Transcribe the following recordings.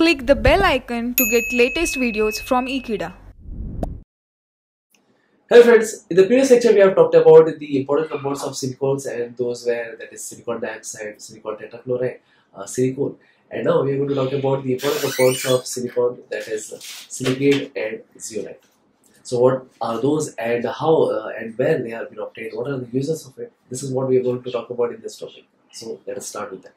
Click the bell icon to get latest videos from Ekeeda. Hello friends, in the previous lecture we have talked about the important compounds of silicones, and those were, that is, silicon dioxide, silicon tetrachloride, silicone. And now we are going to talk about the important compounds of silicon, that is silicate and zeolite. So what are those, and how and where they have been obtained, what are the uses of it? This is what we are going to talk about in this topic. So let us start with that.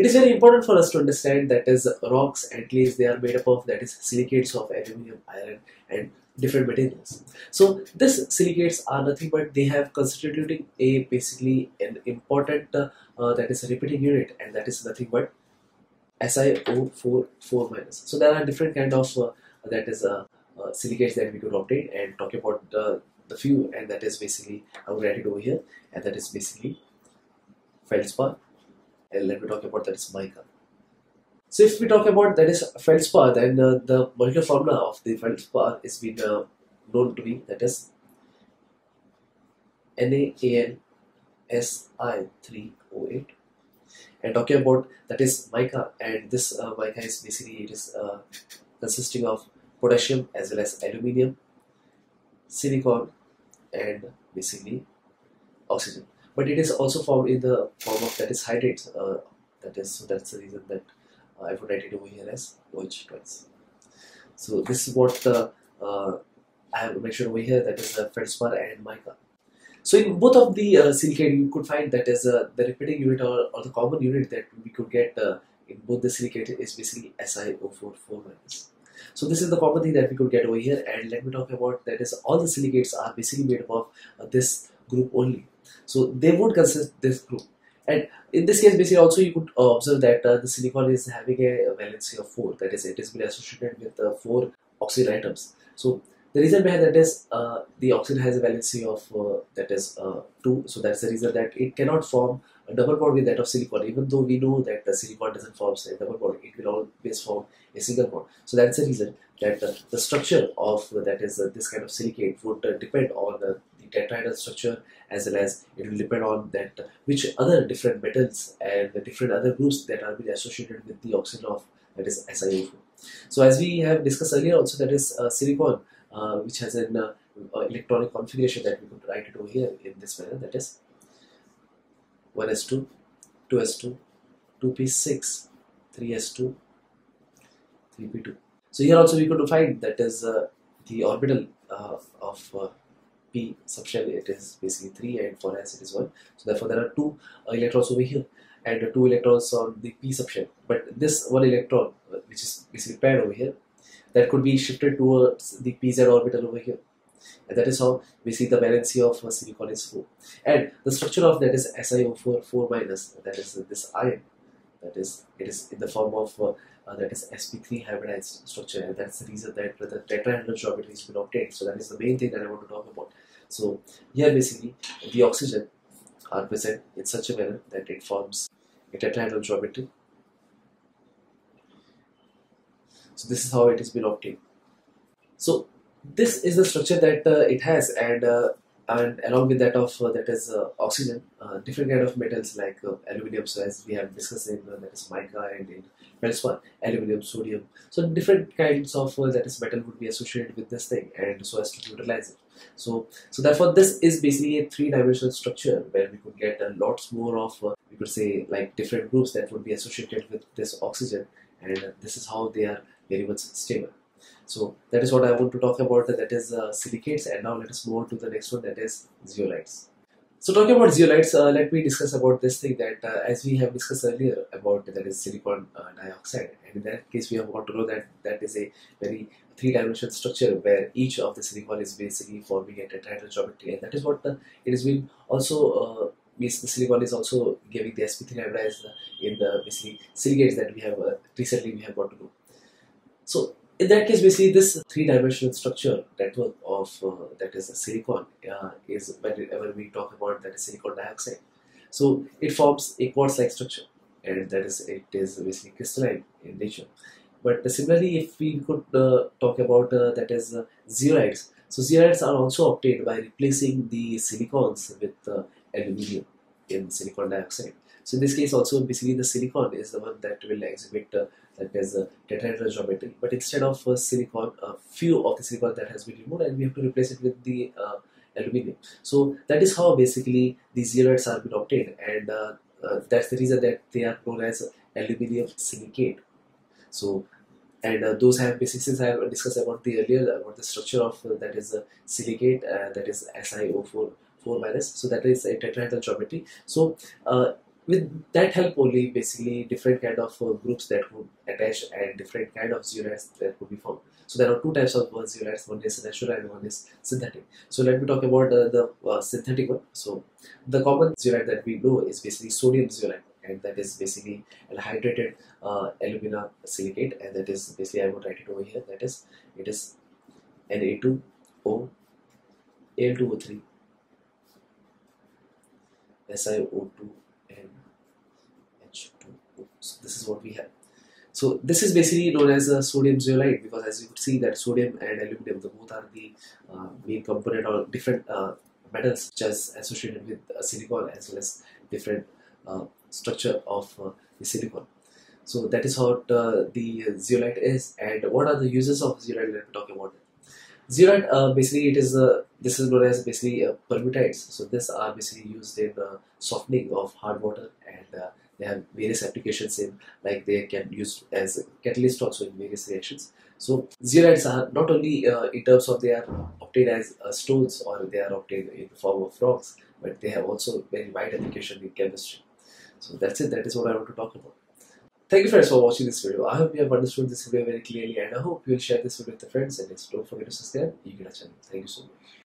It is very important for us to understand that is rocks and clays, they are made up of, that is, silicates of aluminium, iron and different materials. So these silicates are nothing but they have constituting a basically an important that is a repeating unit, and that is nothing but SiO4 4-. So there are different kind of that is silicates that we could obtain, and talk about the few, and that is basically, I will write it over here, and that is basically feldspar. And let me talk about that is mica. So if we talk about that is feldspar, then the molecular formula of the feldspar is been known to be, that is NaAlSi3O8. And talking about that is mica, and this mica is basically, it is consisting of potassium as well as aluminium, silicon and basically oxygen. But it is also found in the form of, that is, hydrates. So that's the reason that I would write it over here as OH twice. So this is what I have mentioned over here, that is the feldspar and mica. So in both of the silicate, you could find that is the repeating unit, or the common unit that we could get in both the silicate is basically SiO4 4-. So this is the common thing that we could get over here, and let me talk about that is all the silicates are basically made up of this group only. So they would consist this group, and in this case basically also you could observe that the silicon is having a valency of 4, that is, it has been associated with 4 oxygen atoms. So the reason behind that is the oxygen has a valency of that is 2, so that's the reason that it cannot form a double bond with that of silicon, even though we know that the silicon doesn't form a double bond, it will always form a single bond. So that's the reason that the structure of that is this kind of silicate would depend on the tetrahedral structure, as well as it will depend on that which other different metals and the different other groups that are being associated with the oxygen of, that is, SiO4. So as we have discussed earlier also, that is silicon, which has an electronic configuration that we could write it over here in this manner, that is 1s2, 2s2, 2p6, 3s2, 3p2. So here also we could find that is the orbital of p subshell, it is basically 3, and for s it is 1. So therefore there are 2 electrons over here, and 2 electrons on the p subshell. But this 1 electron, which is basically paired over here, that could be shifted towards the pz orbital over here, and that is how we see the valency of silicon is 4. And the structure of that is SiO4 4-, that is this iron, that is, it is in the form of that is sp3 hybridized structure, and that's the reason that the tetrahedral geometry has been obtained. So that is the main thing that I want to talk about. So here basically the oxygen are present in such a manner that it forms a tetrahedral geometry. So this is how it has been obtained. So this is the structure that it has, and along with that of that is oxygen, different kind of metals like aluminium, so as we have discussed in that is mica, and in feldspar, aluminium, sodium. So different kinds of that is metal would be associated with this thing, and so as to neutralize it. So therefore this is basically a 3-dimensional structure where we could get lots more of we could say like different groups that would be associated with this oxygen, and this is how they are very much stable. So that is what I want to talk about, that is silicates, and now let us move on to the next one, that is zeolites. So talking about zeolites, let me discuss about this thing that as we have discussed earlier about that is silicon dioxide, and in that case we have got to know that that is a very 3-dimensional structure where each of the silicon is basically forming a tetrahedral geometry, and that is what it has been also means the silicon is also giving the sp3 hybridized in the basically silicates that we have recently we have got to know. So in that case, basically, this 3-dimensional structure network of that is a silicon is whenever we talk about that is silicon dioxide. So it forms a quartz-like structure, and that is it is basically crystalline in nature. But similarly, if we could talk about that is zeolites, So zeolites are also obtained by replacing the silicons with aluminium in silicon dioxide. So in this case also basically the silicon is the one that will exhibit that there's a tetrahedral geometry, but instead of silicon, a few of the silicon that has been removed and we have to replace it with the aluminium. So that is how basically the zeolites are been obtained, and that's the reason that they are known as aluminium silicate. So and those have basically, since I have discussed about the earlier about the structure of that is a silicate, that is SiO4-. So that is a tetrahedral geometry. So with that help only, basically different kind of groups that would attach and different kind of zeolites that could be formed. So there are two types of zeolites, one is natural and one is synthetic. So let me talk about the synthetic one. So the common zeolite that we know is basically sodium zeolite, and that is basically hydrated alumina silicate, and that is basically, I would write it over here, that is, it is Na2O, Al2O3, SiO2, and H2O. So this is what we have. So this is basically known as a sodium zeolite because, as you could see, that sodium and aluminum, the both are the main component or different metals which are associated with silicon, as well as different structure of the silicon. So that is what the zeolite is. And what are the uses of zeolite? Let me talk about it. Zeolite, basically, it is this is known as basically permutites. So these are basically used in softening of hard water, and they have various applications in, like they can use as a catalyst also in various reactions. So zeolites are not only in terms of they are obtained as stones or they are obtained in the form of rocks, but they have also very wide application in chemistry. So that's it. That is what I want to talk about. Thank you friends for watching this video. I hope you have understood this video very clearly, and I hope you will share this video with your friends, and don't forget to subscribe to Ekeeda channel. Thank you so much.